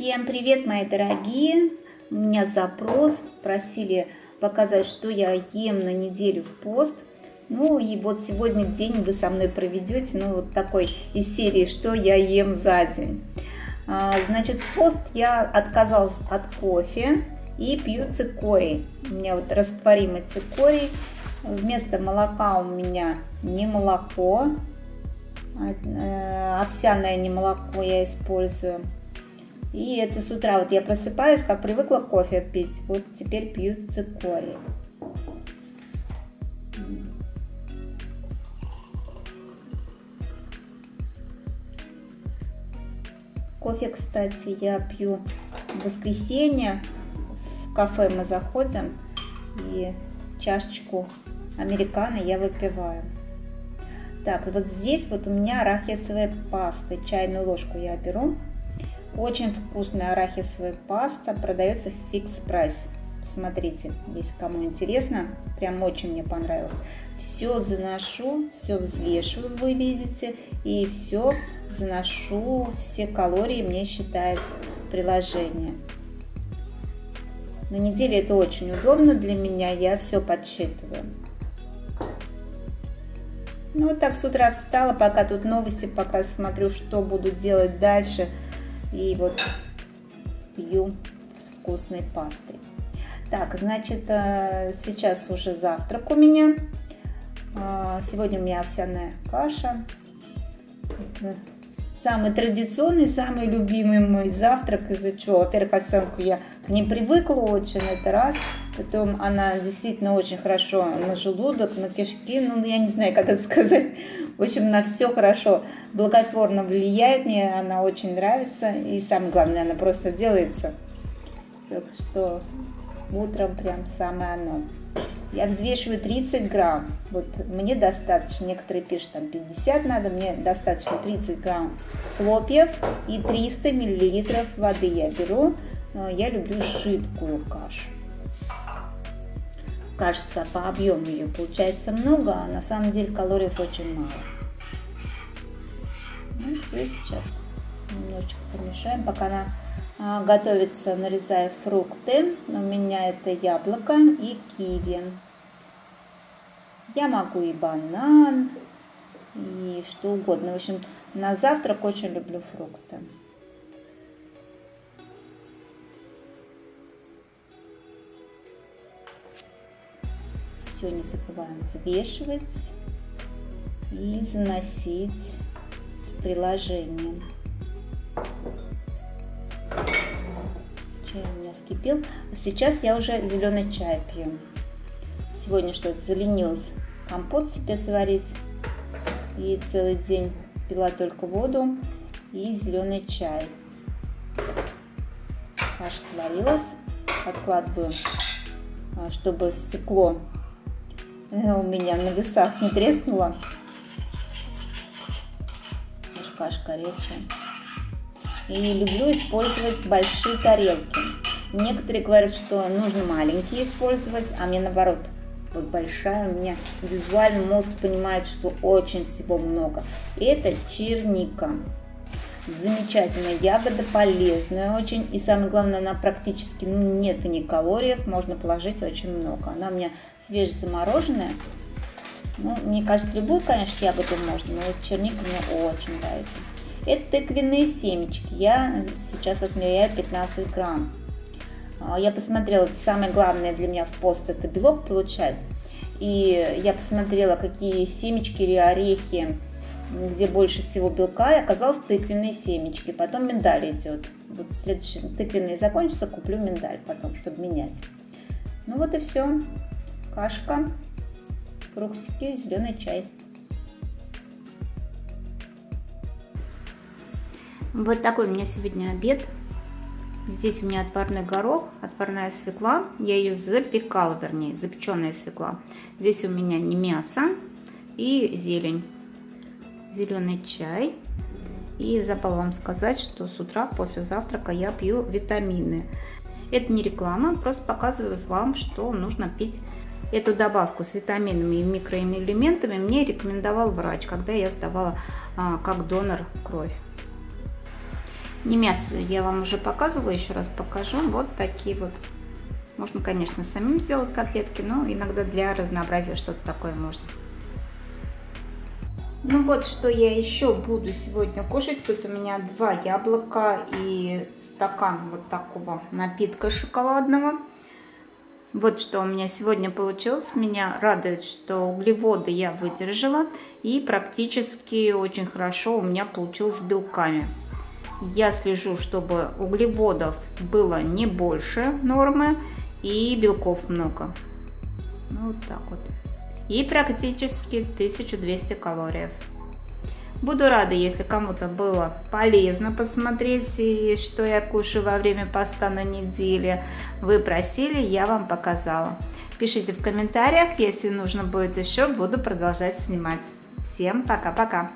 Всем привет, мои дорогие! У меня запрос, просили показать, что я ем на неделю в пост. Ну и вот сегодня день вы со мной проведете, ну вот такой из серии, что я ем за день. Значит, в пост я отказалась от кофе и пью цикорий. У меня вот растворимый цикорий. Вместо молока у меня не молоко, овсяное не молоко я использую. И это с утра, вот я просыпаюсь, как привыкла кофе пить, вот теперь пью цикорий. Кофе, кстати, я пью в воскресенье, в кафе мы заходим, и чашечку американо я выпиваю. Так, вот здесь вот у меня арахисовая паста, чайную ложку я беру. Очень вкусная арахисовая паста, продается в Fix Price. Смотрите, если кому интересно, прям очень мне понравилось. Все заношу, все взвешиваю, вы видите, и все заношу, все калории мне считает приложение. На неделе это очень удобно для меня, я все подсчитываю. Ну вот так с утра встала, пока тут новости, пока смотрю, что буду делать дальше. И вот пью с вкусной пастой. Так, значит, сейчас уже завтрак у меня. Сегодня у меня овсяная каша. Это самый традиционный, самый любимый мой завтрак. Из-за чего? Во-первых, овсянку я к ней привыкла очень, это раз. Потом она действительно очень хорошо на желудок, на кишки. Ну, я не знаю, как это сказать. В общем, на все хорошо, благотворно влияет, мне она очень нравится, и самое главное, она просто делается. Так что утром прям самое оно. Я взвешиваю 30 грамм, вот мне достаточно, некоторые пишут, там 50 надо, мне достаточно 30 грамм хлопьев и 300 миллилитров воды я беру, я люблю жидкую кашу. Кажется, по объему ее получается много, а на самом деле калорий очень мало. Ну, все сейчас немножечко помешаем. Пока она готовится, нарезаю фрукты. У меня это яблоко и киви. Я могу и банан, и что угодно. В общем, на завтрак очень люблю фрукты. Все не забываем взвешивать и заносить в приложение. Чай у меня вскипел. Сейчас я уже зеленый чай пью. Сегодня что-то заленилась компот себе сварить. И целый день пила только воду и зеленый чай. Каша сварилась. Откладываю, чтобы стекло у меня на весах не треснула. Кашка резкая. И люблю использовать большие тарелки. Некоторые говорят, что нужно маленькие использовать, а мне наоборот. Вот большая, у меня визуально мозг понимает, что очень всего много. Это черника. Замечательная ягода, полезная очень. И самое главное, она практически нет в ней калорий, можно положить очень много. Она у меня свежезамороженная. Ну, мне кажется, любую, конечно, ягоду можно, но вот черника мне очень нравится. Это тыквенные семечки. Я сейчас отмеряю 15 грамм. Я посмотрела, самое главное для меня в пост это белок получать. И я посмотрела, какие семечки или орехи, где больше всего белка, и оказалось тыквенные семечки. Потом миндаль идет. Вот следующий тыквенные закончатся, куплю миндаль потом, чтобы менять. Ну вот и все. Кашка, фруктики, зеленый чай. Вот такой у меня сегодня обед. Здесь у меня отварной горох, отварная свекла. Я ее запекала, вернее, запеченная свекла. Здесь у меня не мясо и зелень. Зеленый чай. И забыла вам сказать, что с утра после завтрака я пью витамины. Это не реклама, просто показываю вам, что нужно пить. Эту добавку с витаминами и микроэлементами мне рекомендовал врач, когда я сдавала как донор кровь. Не мясо, я вам уже показывала, еще раз покажу. Вот такие вот. Можно, конечно, самим сделать котлетки, но иногда для разнообразия что-то такое можно. Ну вот, что я еще буду сегодня кушать. Тут у меня 2 яблока и стакан вот такого напитка шоколадного. Вот что у меня сегодня получилось. Меня радует, что углеводы я выдержала. И практически очень хорошо у меня получилось с белками. Я слежу, чтобы углеводов было не больше нормы и белков много. Вот так вот. И практически 1200 калорий. Буду рада, если кому-то было полезно посмотреть, что я кушаю во время поста на неделе. Вы просили, я вам показала. Пишите в комментариях, если нужно будет еще, буду продолжать снимать. Всем пока-пока!